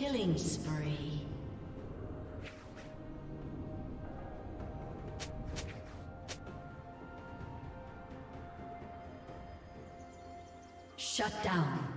Killing spree. Shut down.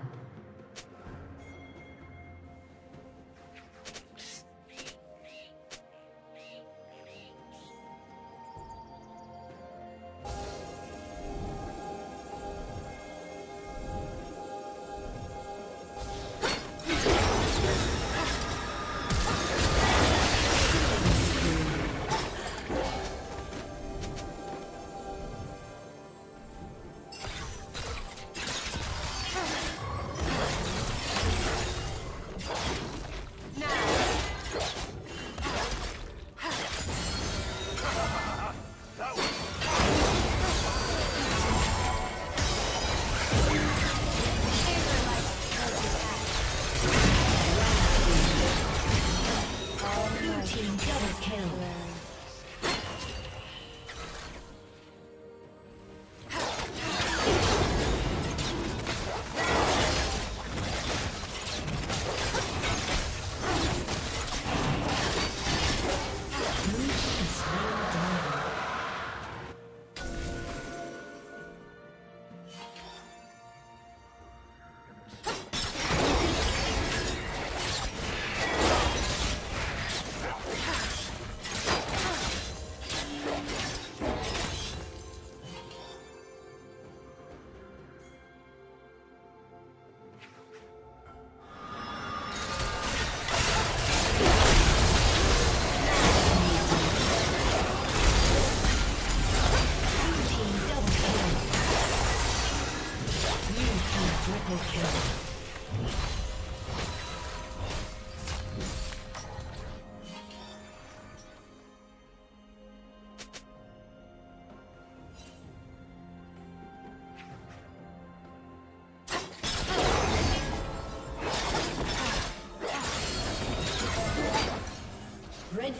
Red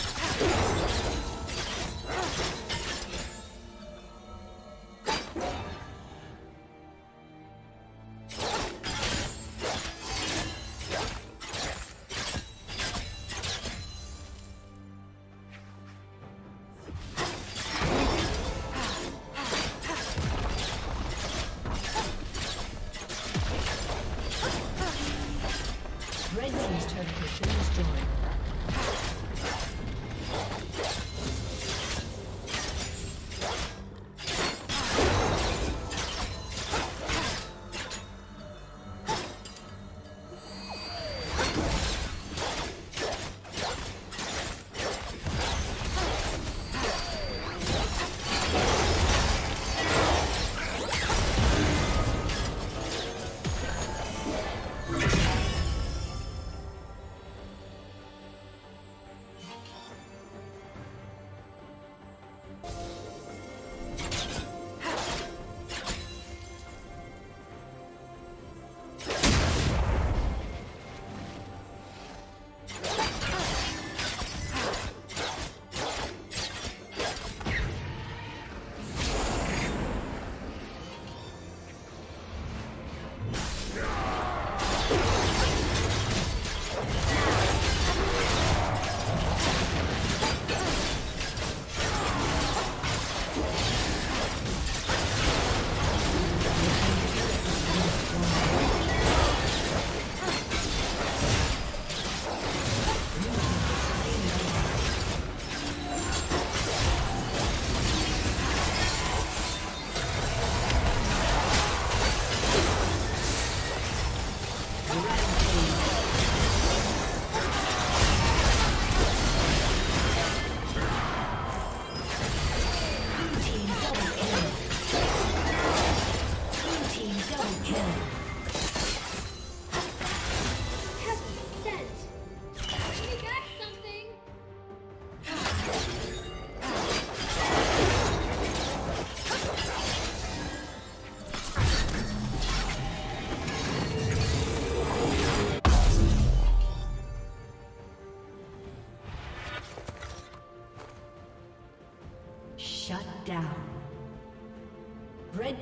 Red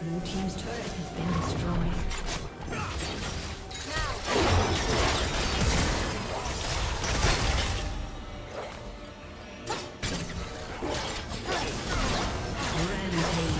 Blue team's turret has been destroyed. Rampage.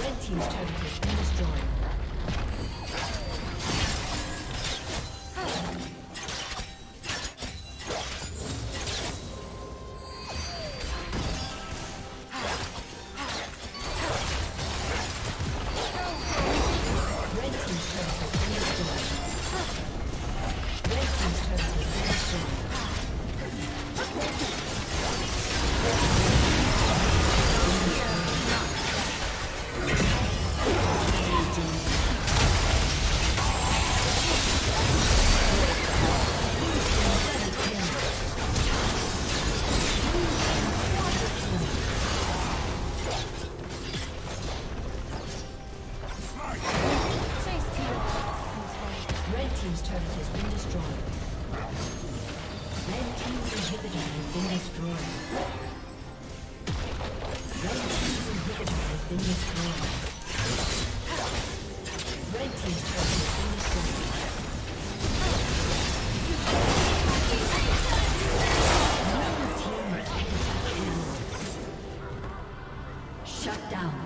Red team's inhibitor has been destroyed. been destroyed. Red team's turret has been destroyed. Blue team has been killed. Shut down.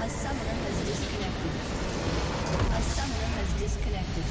A summoner has disconnected.